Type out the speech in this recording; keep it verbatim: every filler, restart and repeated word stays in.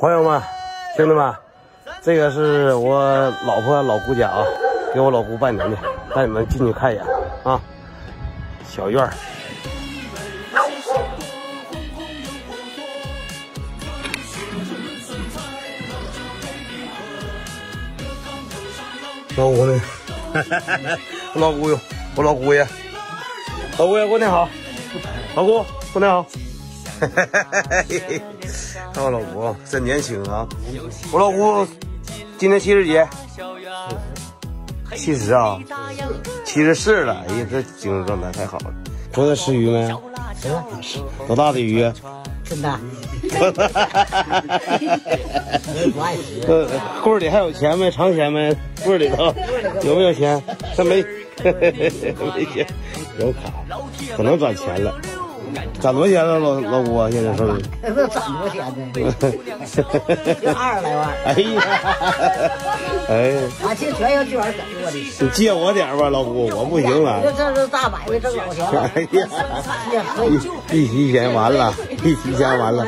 朋友们，兄弟们，这个是我老婆老姑家啊，给我老姑拜年的，带你们进去看一眼啊。小院儿，老姑呢？哈哈哈哈，老姑哟，我老姑爷，老姑爷过年好，老姑过年好。 嘿嘿嘿嘿嘿！看我老姑真年轻啊！我老姑今年七十几，七十啊，七十四了。哎呀，这精神状态太好了。昨天吃鱼没？多大的鱼？真大。哈哈哈哈哈！不爱吃。柜里还有钱没？藏钱没？柜里头有没有钱？这没，嘿嘿嘿嘿，没钱。有卡，可能攒钱了。 攒多少钱了，老老姑啊？现在是不是攒多钱呢？就二十来万。哎呀，哎，俺这全由剧院给我的。你借我点吧，老姑，我不行了。这是大买卖，挣老钱了。哎呀，一提钱完了，一提钱完了。